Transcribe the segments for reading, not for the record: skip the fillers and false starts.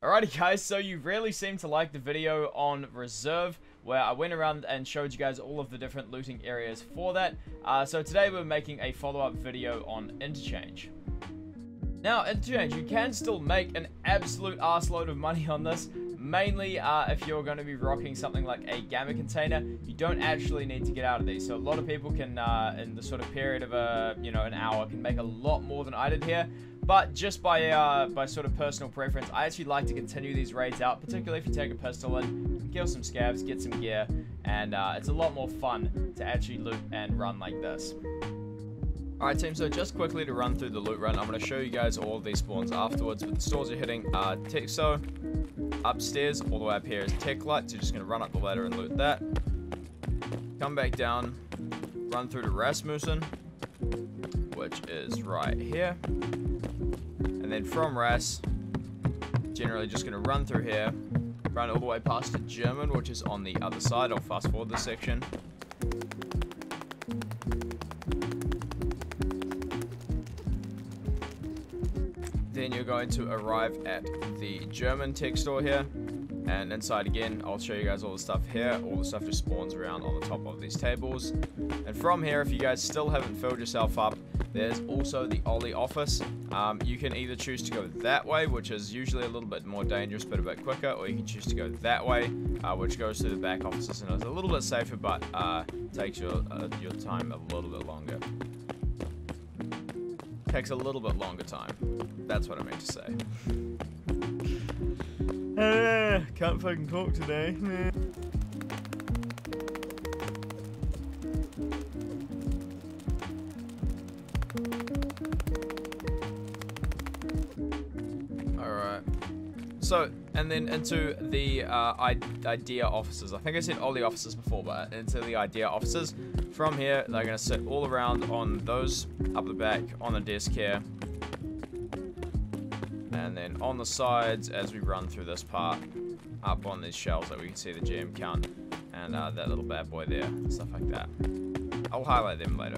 Alrighty guys, so you really seem to like the video on reserve, where I went around and showed you guys all of the different looting areas for that. So today we're making a follow-up video on Interchange. Now Interchange, you can still make an absolute arseload of money on this, mainly if you're going to be rocking something like a gamma container. You don't actually need to get out of these, so a lot of people can in the sort of period of an hour can make a lot more than I did here. But just by sort of personal preference, I actually like to continue these raids out, particularly if you take a pistol in, kill some scavs, get some gear, and it's a lot more fun to actually loot and run like this. Alright team, so just quickly to run through the loot run, I'm going to show you guys all of these spawns afterwards, but the stores you're hitting are Texo, upstairs, all the way up here is Tech Light, so you're just going to run up the ladder and loot that. Come back down, run through to Rasmussen, which is right here. And then from Ras, generally just going to run through here, run all the way past the German, which is on the other side. I'll fast forward this section. Then you're going to arrive at the German tech store here. And inside again, I'll show you guys all the stuff here. All the stuff just spawns around on the top of these tables. And from here, if you guys still haven't filled yourself up, there's also the Oli office. You can either choose to go that way, which is usually a little bit more dangerous but a bit quicker, or you can choose to go that way, which goes to the back offices and is a little bit safer but takes your time a little bit longer. Takes a little bit longer time. That's what I meant to say. Can't fucking talk today. So, and then into the Idea offices. I think I said Oli offices before, but into the Idea offices. From here, they're going to sit all around on those, up the back, on the desk here. And then on the sides, as we run through this part, up on these shelves that we can see the GM count, and that little bad boy there, stuff like that. I'll highlight them later.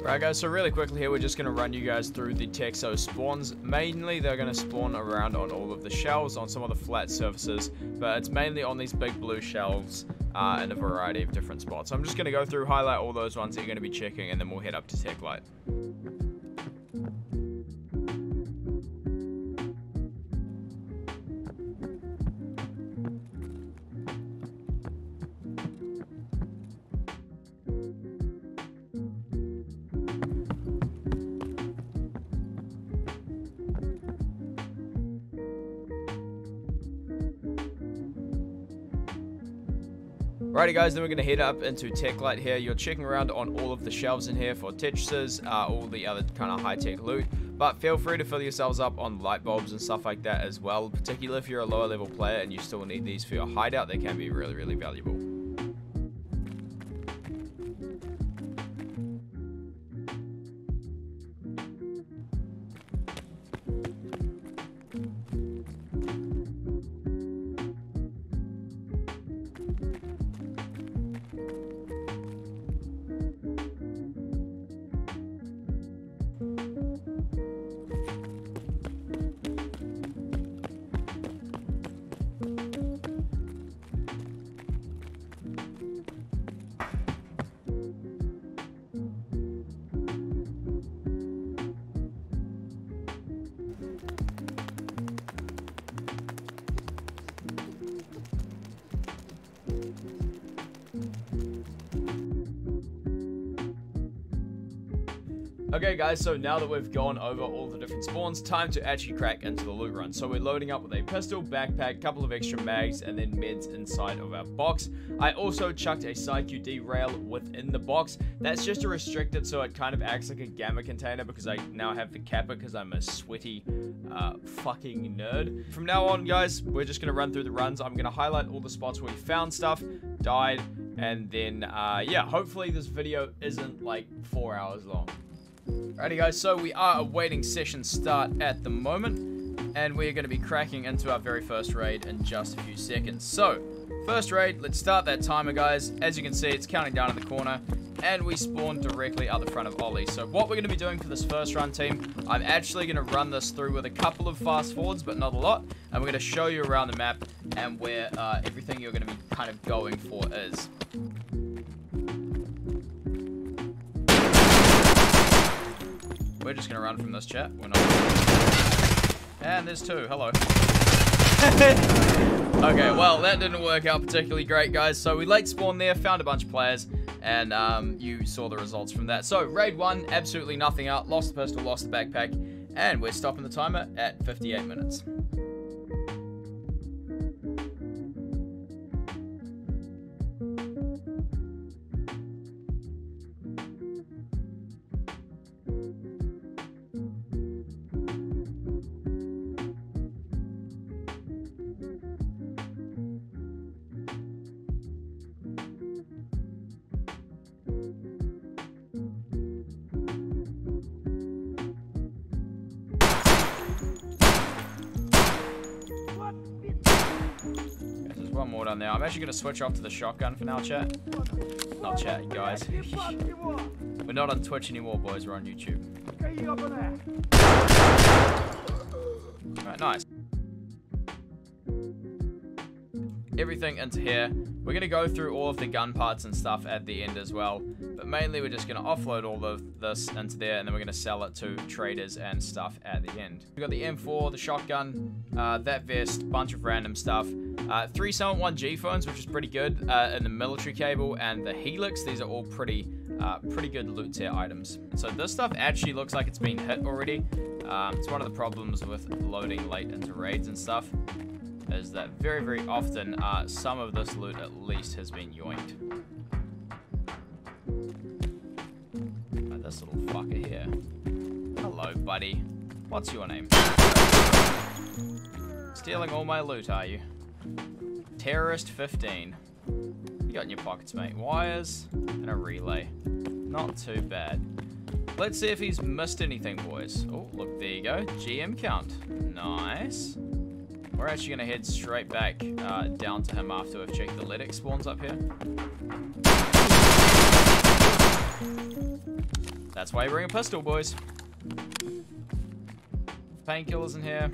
Alright guys, so really quickly here, we're just going to run you guys through the Texo spawns. Mainly, they're going to spawn around on all of the shelves, on some of the flat surfaces, but it's mainly on these big blue shelves in a variety of different spots. So I'm just going to go through, highlight all those ones that you're going to be checking, and then we'll head up to Tech Light. Alrighty guys, then we're going to head up into Tech Light here. You're checking around on all of the shelves in here for Tetris, all the other kind of high-tech loot. But feel free to fill yourselves up on light bulbs and stuff like that as well. Particularly if you're a lower level player and you still need these for your hideout, they can be really, really valuable. Okay guys, so now that we've gone over all the different spawns, time to actually crack into the loot run. So we're loading up with a pistol, backpack, couple of extra mags, and then meds inside of our box. I also chucked a CQD rail within the box. That's just a restricted, so it kind of acts like a gamma container because I now have the kappa because I'm a sweaty fucking nerd. From now on guys, we're just going to run through the runs. I'm going to highlight all the spots where we found stuff, died, and then yeah, hopefully this video isn't like 4 hours long. Alrighty guys, so we are awaiting session start at the moment, and we're going to be cracking into our very first raid in just a few seconds. So, first raid, let's start that timer guys. As you can see, it's counting down in the corner, and we spawn directly out the front of Oli. So what we're going to be doing for this first run, team, I'm actually going to run this through with a couple of fast forwards, but not a lot, and we're going to show you around the map and where everything you're going to be kind of going for is. We're just going to run from this, chat. We're not. And there's two. Hello. Okay, well, that didn't work out particularly great, guys. So we late spawned there, found a bunch of players, and you saw the results from that. So raid one, absolutely nothing out. Lost the pistol, lost the backpack, and we're stopping the timer at 58 minutes. There. I'm actually going to switch off to the shotgun for now, chat. Not chat, guys. We're not on Twitch anymore, boys. We're on YouTube. Alright, nice. Everything into here. We're going to go through all of the gun parts and stuff at the end as well. But mainly, we're just going to offload all of this into there, and then we're going to sell it to traders and stuff at the end. We've got the M4, the shotgun, that vest, bunch of random stuff. 371G phones, which is pretty good, and the military cable and the helix. These are all pretty good loot tier items. So this stuff actually looks like it's been hit already. It's one of the problems with loading late into raids and stuff, is that very often some of this loot at least has been yoinked. Like this little fucker here. Hello, buddy. What's your name? Stealing all my loot, are you? Terrorist 15. You got in your pockets, mate. Wires and a relay. Not too bad. Let's see if he's missed anything, boys. Oh, look, there you go. GM count. Nice. We're actually going to head straight back down to him after we've checked the LEDX spawns up here. That's why you bring a pistol, boys. Painkillers in here.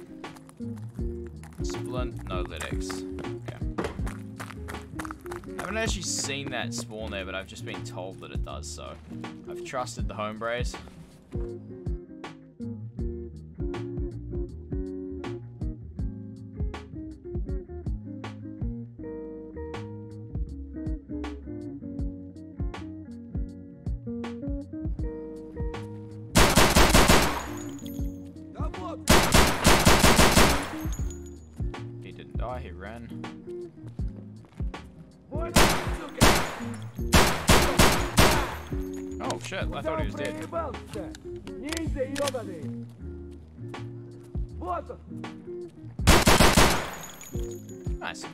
Splint, no LEDX. Okay. I haven't actually seen that spawn there, but I've just been told that it does, so I've trusted the home brace. I thought he was dead. Nice.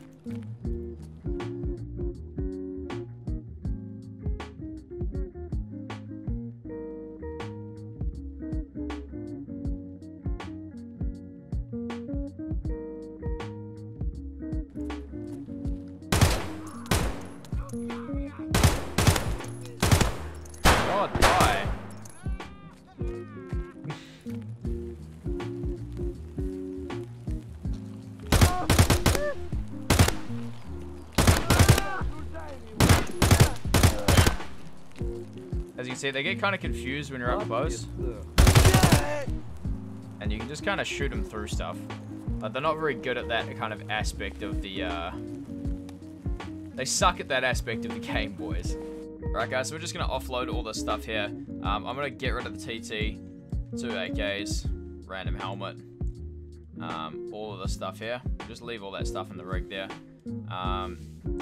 See, they get kind of confused when you're up close, and you can just kind of shoot them through stuff. Like, they're not very good at that kind of aspect of the they suck at that aspect of the game, boys. Alright guys, so we're just going to offload all this stuff here. I'm going to get rid of the TT, 2 AKs, random helmet, all of this stuff here. Just leave all that stuff in the rig there.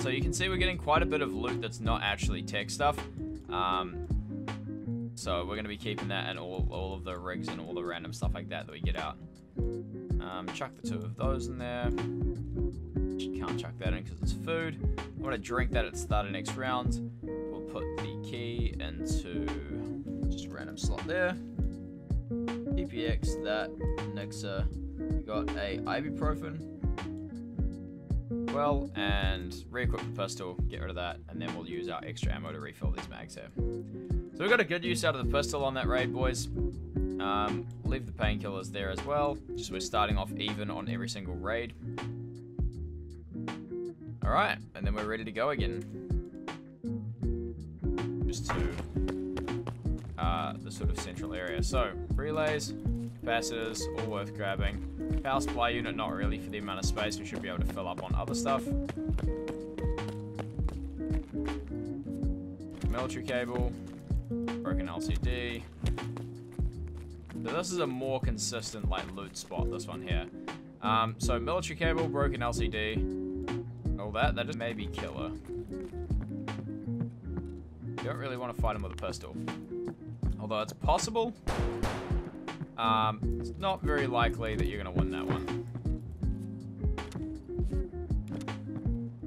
So you can see we're getting quite a bit of loot that's not actually tech stuff. So we're going to be keeping that and all of the rigs and all the random stuff like that that we get out. Chuck the 2 of those in there. Can't chuck that in because it's food. I'm going to drink that at the start of next round. We'll put the key into just a random slot there. EPX, that, Nixa. We got a ibuprofen. well, and re-equip the pistol, get rid of that, and then we'll use our extra ammo to refill these mags here. So we got a good use out of the pistol on that raid, boys. Leave the painkillers there as well, just we're starting off even on every single raid. Alright, and then we're ready to go again. Just to the sort of central area. So, relays, capacitors, all worth grabbing. Power supply unit, not really for the amount of space we should be able to fill up on other stuff. Military cable, broken LCD. So this is a more consistent like loot spot, this one here. So military cable, broken LCD, all that, that just may be killer. Don't really want to fight him with a pistol. Although it's possible. It's not very likely that you're going to win that one.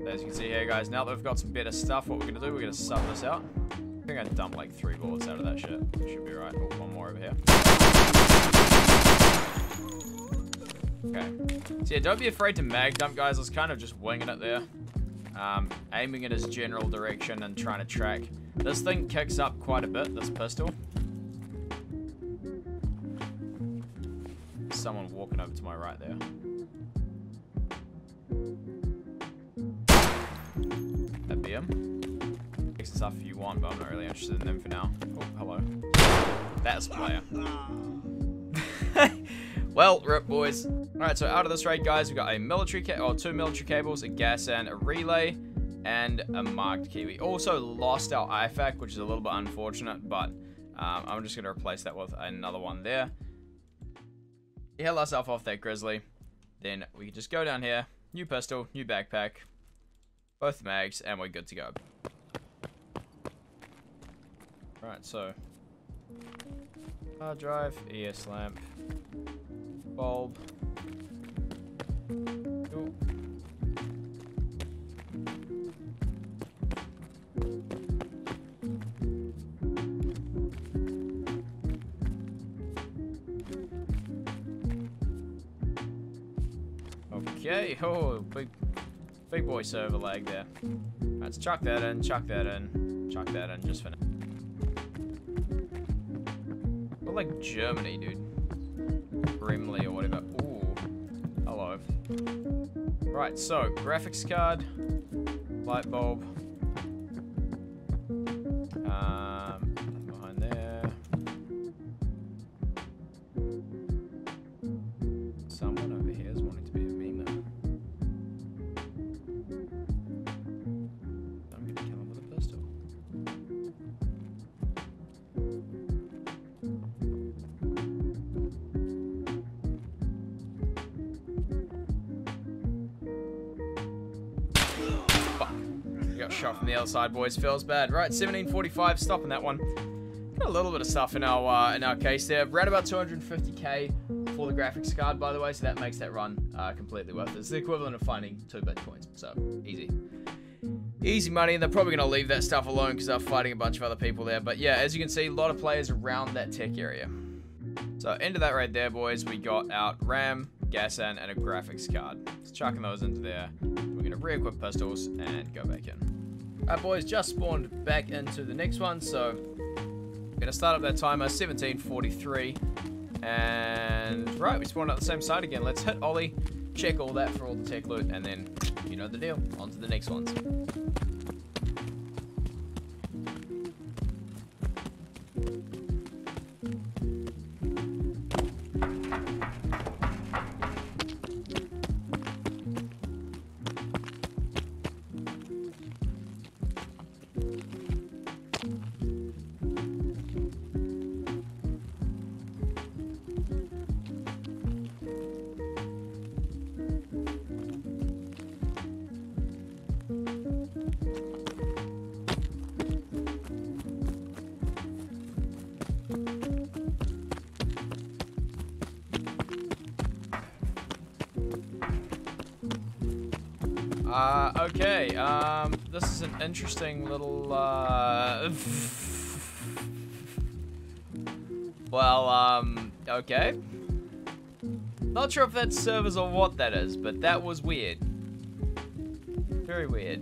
As you can see here, guys, now that we've got some better stuff, what we're going to do, we're going to sub this out. I think I dumped like 3 bullets out of that shit. Should be right. Oh, one more over here. Okay. So yeah, don't be afraid to mag dump, guys. I was kind of just winging it there. Aiming at his general direction and trying to track. This thing kicks up quite a bit, this pistol. There's someone walking over to my right there. That'd be him. Stuff you want, but I'm not really interested in them for now. Oh, hello. That's a player. Well, rip, boys. Alright, so out of this raid, guys, we got a military cable, or 2 military cables, a gas and a relay, and a marked key. We also lost our IFAK, which is a little bit unfortunate, but I'm just going to replace that with another one there. We held ourselves off that Grizzly. Then we can just go down here, new pistol, new backpack, both mags, and we're good to go. Alright, so hard drive, ES lamp, bulb, cool. Okay, oh, big boy server lag there. Alright, let's chuck that in just for now. Like Germany, dude. Brimley or whatever. Ooh. Hello. Right, so, graphics card. Light bulb. Nothing behind there. Someone over here is wanting to be a meme. I'm gonna kill him with a pistol. Shot from the other side, boys. Feels bad. Right, 1745. Stopping that one. Got a little bit of stuff in our case there. Right about 250k for the graphics card, by the way. So that makes that run completely worth it. It's the equivalent of finding 2 bitcoins. So easy, easy money. And they're probably gonna leave that stuff alone because they're fighting a bunch of other people there. But yeah, as you can see, a lot of players around that tech area. So into that right there, boys. We got out RAM, gas, and a graphics card. Just chucking those into there. We're gonna re-equip pistols and go back in. Alright, boys, just spawned back into the next one, so I'm gonna start up that timer, 17:43, and right, we spawned out the same side again. Let's hit Oli, check all that for all the tech loot, and then you know the deal. On to the next ones. Okay, this is an interesting little, well, okay. Not sure if that's servers or what that is, but that was weird. Very weird.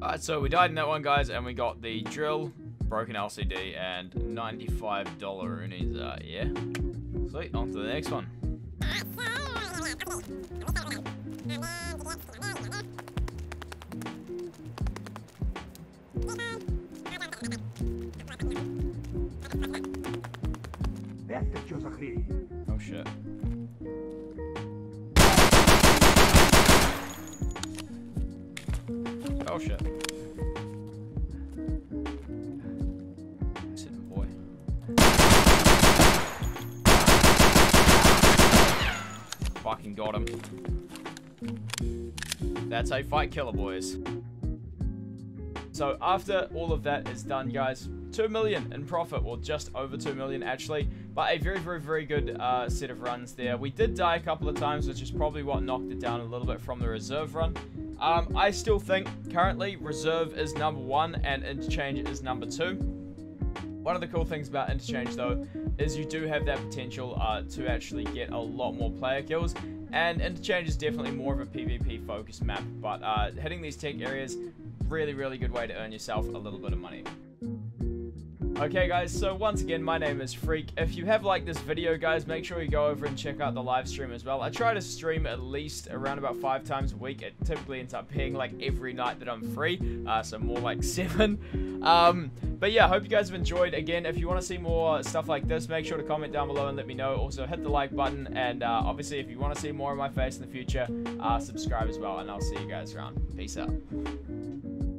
Alright, so we died in that one, guys, and we got the drill, broken LCD, and $95 Roonies. Yeah. Sweet, on to the next one. Oh shit. Oh shit. Sitting boy. Fucking got him. That's how you fight killer boys. So after all of that is done, guys, 2 million in profit, well, just over 2 million actually, but a very, very good set of runs there. We did die a couple of times, which is probably what knocked it down a little bit from the reserve run. I still think currently reserve is number one and interchange is number two. One of the cool things about interchange though is you do have that potential to actually get a lot more player kills. And interchange is definitely more of a PvP focused map, but hitting these tech areas, really good way to earn yourself a little bit of money. Okay guys, so once again, my name is Freak. If you have liked this video, guys, make sure you go over and check out the live stream as well. I try to stream at least around about 5 times a week. It typically ends up being like every night that I'm free, so more like 7. But yeah, hope you guys have enjoyed. Again, if you want to see more stuff like this, make sure to comment down below and let me know. Also, hit the like button, and obviously, if you want to see more of my face in the future, subscribe as well, and I'll see you guys around. Peace out.